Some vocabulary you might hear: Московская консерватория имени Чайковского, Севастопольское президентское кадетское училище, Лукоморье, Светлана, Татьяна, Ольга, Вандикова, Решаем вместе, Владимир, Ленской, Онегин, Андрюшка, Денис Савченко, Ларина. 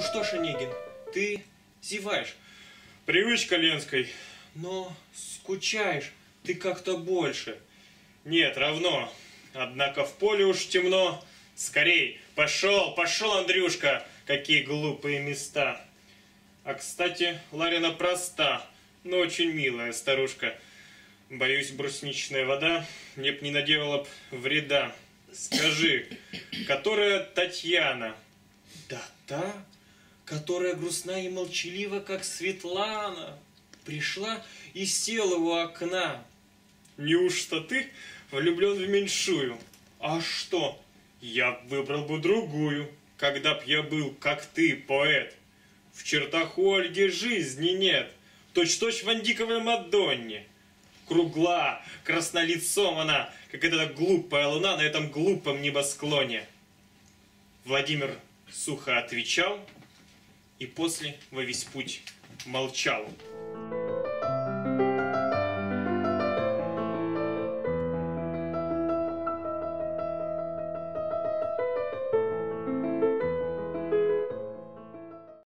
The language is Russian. Ну что ж, Онегин, ты зеваешь. Привычка Ленской. Но скучаешь ты как-то больше. Нет, равно. Однако в поле уж темно. Скорей, пошел, пошел, Андрюшка. Какие глупые места. А, кстати, Ларина проста, но очень милая старушка. Боюсь, брусничная вода мне б не наделала б вреда. Скажи, которая Татьяна? Да та, которая грустна и молчалива, как Светлана, пришла и села у окна. Неужто ты влюблен в меньшую? А что? Я выбрал бы другую, когда б я был, как ты, поэт. В чертах у Ольги жизни нет, точь-в-точь Вандиковой Мадонне. Кругла, краснолицом она, как эта глупая луна на этом глупом небосклоне. Владимир сухо отвечал и после во весь путь молчал.